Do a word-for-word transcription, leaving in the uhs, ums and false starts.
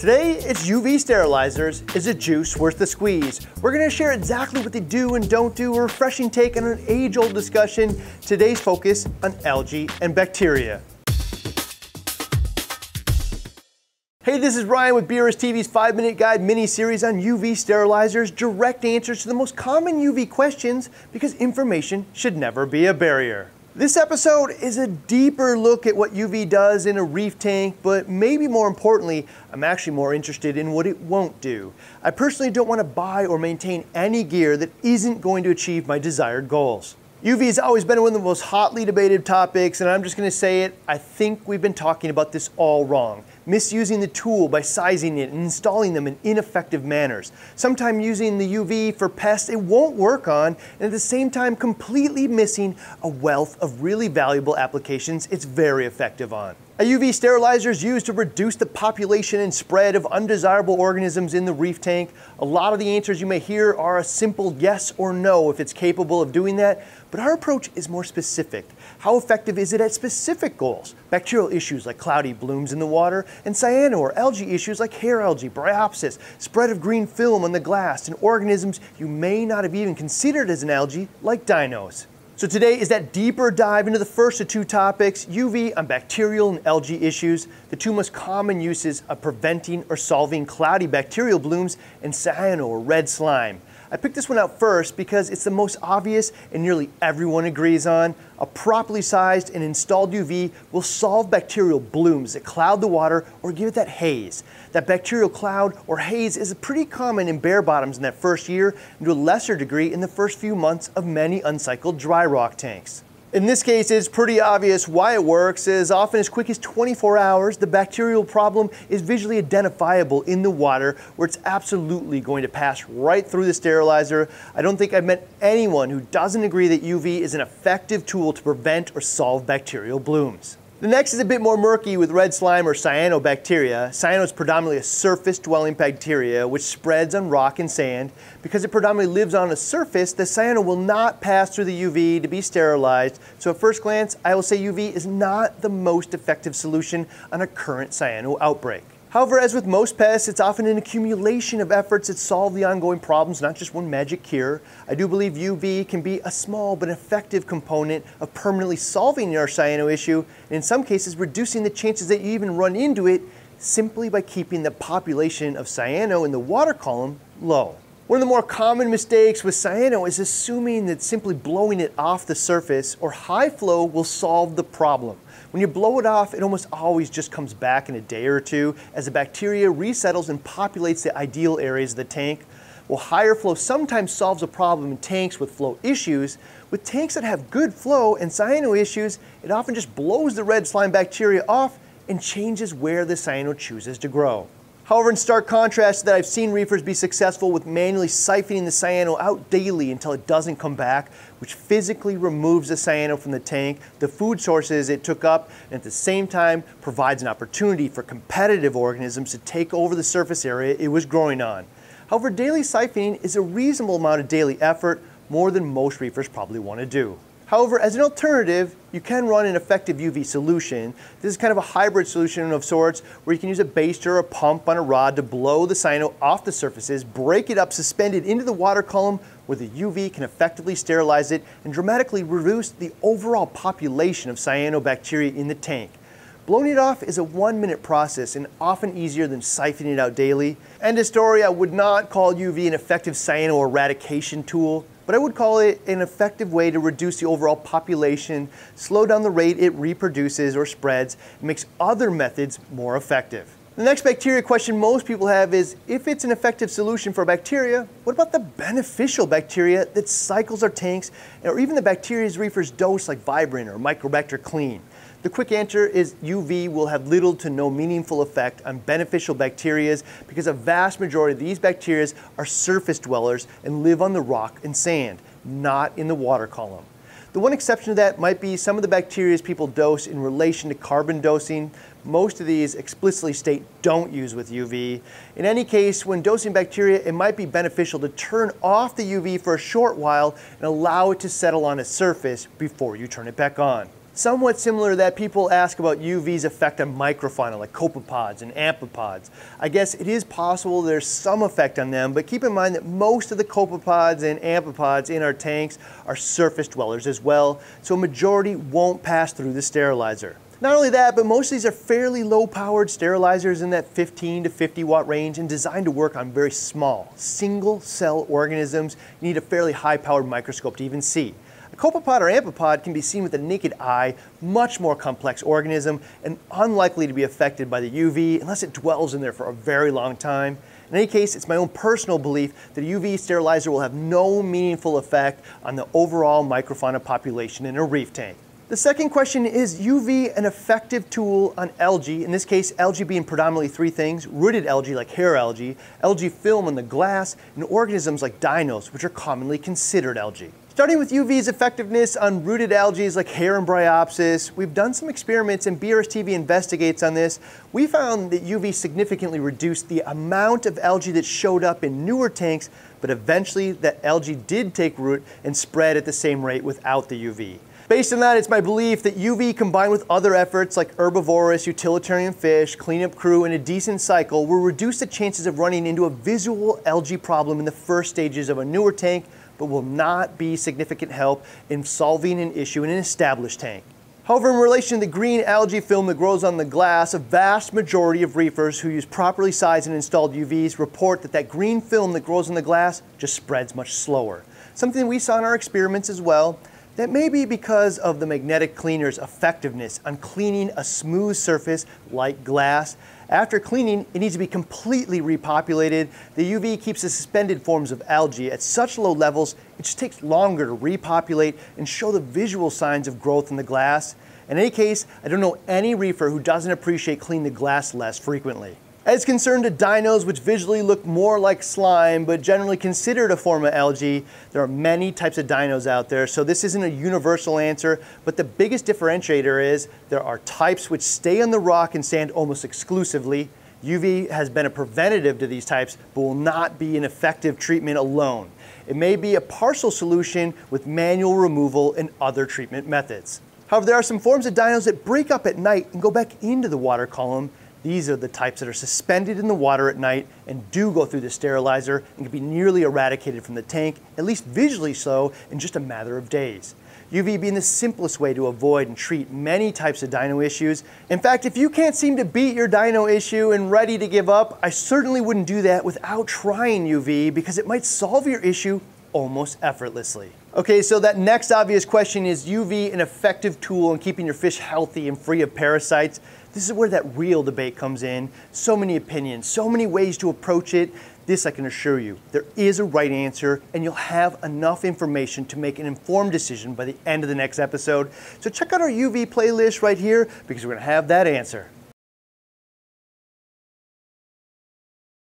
Today, it's U V sterilizers. Is a juice worth the squeeze? We're gonna share exactly what they do and don't do, a refreshing take on an age-old discussion. Today's focus on algae and bacteria. Hey, this is Ryan with B R S T V's five minute guide mini-series on U V sterilizers, direct answers to the most common U V questions, because information should never be a barrier. This episode is a deeper look at what U V does in a reef tank, but maybe more importantly, I'm actually more interested in what it won't do. I personally don't want to buy or maintain any gear that isn't going to achieve my desired goals. U V has always been one of the most hotly debated topics, and I'm just going to say it, I think we've been talking about this all wrong. Misusing the tool by sizing it and installing them in ineffective manners. Sometimes using the U V for pests it won't work on, and at the same time completely missing a wealth of really valuable applications it's very effective on. A U V sterilizer is used to reduce the population and spread of undesirable organisms in the reef tank. A lot of the answers you may hear are a simple yes or no if it's capable of doing that, but our approach is more specific. How effective is it at specific goals? Bacterial issues like cloudy blooms in the water, and cyano or algae issues like hair algae, bryopsis, spread of green film on the glass, and organisms you may not have even considered as an algae like dinos. So today is that deeper dive into the first of two topics, U V on bacterial and algae issues, the two most common uses of preventing or solving cloudy bacterial blooms, and cyano or red slime. I picked this one out first because it's the most obvious and nearly everyone agrees on. A properly sized and installed U V will solve bacterial blooms that cloud the water or give it that haze. That bacterial cloud or haze is pretty common in bare bottoms in that first year, and to a lesser degree in the first few months of many uncycled dry rock tanks. In this case, it's pretty obvious why it works. As often as quick as twenty-four hours, the bacterial problem is visually identifiable in the water, where it's absolutely going to pass right through the sterilizer. I don't think I've met anyone who doesn't agree that U V is an effective tool to prevent or solve bacterial blooms. The next is a bit more murky with red slime or cyanobacteria. Cyano is predominantly a surface-dwelling bacteria which spreads on rock and sand. Because it predominantly lives on a surface, the cyano will not pass through the U V to be sterilized. So at first glance, I will say U V is not the most effective solution on a current cyano outbreak. However, as with most pests, it's often an accumulation of efforts that solve the ongoing problems, not just one magic cure. I do believe U V can be a small but effective component of permanently solving your cyano issue, and in some cases reducing the chances that you even run into it simply by keeping the population of cyano in the water column low. One of the more common mistakes with cyano is assuming that simply blowing it off the surface or high flow will solve the problem. When you blow it off, it almost always just comes back in a day or two as the bacteria resettles and populates the ideal areas of the tank. While higher flow sometimes solves a problem in tanks with flow issues, with tanks that have good flow and cyano issues, it often just blows the red slime bacteria off and changes where the cyano chooses to grow. However, in stark contrast to that, I've seen reefers be successful with manually siphoning the cyano out daily until it doesn't come back, which physically removes the cyano from the tank, the food sources it took up, and at the same time provides an opportunity for competitive organisms to take over the surface area it was growing on. However, daily siphoning is a reasonable amount of daily effort, more than most reefers probably want to do. However, as an alternative, you can run an effective U V solution. This is kind of a hybrid solution of sorts, where you can use a baster or a pump on a rod to blow the cyano off the surfaces, break it up suspended into the water column, where the U V can effectively sterilize it and dramatically reduce the overall population of cyanobacteria in the tank. Blowing it off is a one-minute process and often easier than siphoning it out daily. End of story, I would not call U V an effective cyano eradication tool, but I would call it an effective way to reduce the overall population, slow down the rate it reproduces or spreads, and makes other methods more effective. The next bacteria question most people have is, if it's an effective solution for bacteria, what about the beneficial bacteria that cycles our tanks, or even the bacteria reefers dose like Vibrant or Microbacter Clean? The quick answer is U V will have little to no meaningful effect on beneficial bacteria because a vast majority of these bacteria are surface dwellers and live on the rock and sand, not in the water column. The one exception to that might be some of the bacteria people dose in relation to carbon dosing. Most of these explicitly state don't use with U V. In any case, when dosing bacteria, it might be beneficial to turn off the U V for a short while and allow it to settle on a surface before you turn it back on. Somewhat similar to that, people ask about U V's effect on microfauna like copepods and amphipods. I guess it is possible there's some effect on them, but keep in mind that most of the copepods and amphipods in our tanks are surface dwellers as well, so a majority won't pass through the sterilizer. Not only that, but most of these are fairly low-powered sterilizers in that fifteen to fifty watt range and designed to work on very small, single-cell organisms. You need a fairly high-powered microscope to even see. A copepod or amphipod can be seen with the naked eye, much more complex organism, and unlikely to be affected by the U V unless it dwells in there for a very long time. In any case, it's my own personal belief that a U V sterilizer will have no meaningful effect on the overall microfauna population in a reef tank. The second question is U V an effective tool on algae, in this case algae being predominantly three things: rooted algae like hair algae, algae film on the glass, and organisms like dinos, which are commonly considered algae. Starting with U V's effectiveness on rooted algae like hair and bryopsis, we've done some experiments and B R S T V investigates on this. We found that U V significantly reduced the amount of algae that showed up in newer tanks, but eventually that algae did take root and spread at the same rate without the U V. Based on that, it's my belief that U V combined with other efforts like herbivorous, utilitarian fish, cleanup crew, and a decent cycle will reduce the chances of running into a visual algae problem in the first stages of a newer tank, but will not be significant help in solving an issue in an established tank. However, in relation to the green algae film that grows on the glass, a vast majority of reefers who use properly sized and installed U Vs report that that green film that grows on the glass just spreads much slower. Something we saw in our experiments as well. That may be because of the magnetic cleaner's effectiveness on cleaning a smooth surface like glass. After cleaning, it needs to be completely repopulated. The U V keeps the suspended forms of algae at such low levels, it just takes longer to repopulate and show the visual signs of growth in the glass. In any case, I don't know any reefer who doesn't appreciate cleaning the glass less frequently. As concerned to dinos, which visually look more like slime, but generally considered a form of algae, there are many types of dinos out there, so this isn't a universal answer, but the biggest differentiator is there are types which stay on the rock and sand almost exclusively. U V has been a preventative to these types, but will not be an effective treatment alone. It may be a partial solution with manual removal and other treatment methods. However, there are some forms of dinos that break up at night and go back into the water column. These are the types that are suspended in the water at night and do go through the sterilizer and can be nearly eradicated from the tank, at least visually so, in just a matter of days. U V being the simplest way to avoid and treat many types of dino issues. In fact, if you can't seem to beat your dino issue and ready to give up, I certainly wouldn't do that without trying U V, because it might solve your issue almost effortlessly. Okay, so that next obvious question is U V an effective tool in keeping your fish healthy and free of parasites? This is where that real debate comes in. So many opinions, so many ways to approach it. This I can assure you, there is a right answer, and you'll have enough information to make an informed decision by the end of the next episode. So check out our U V playlist right here, because we're gonna have that answer.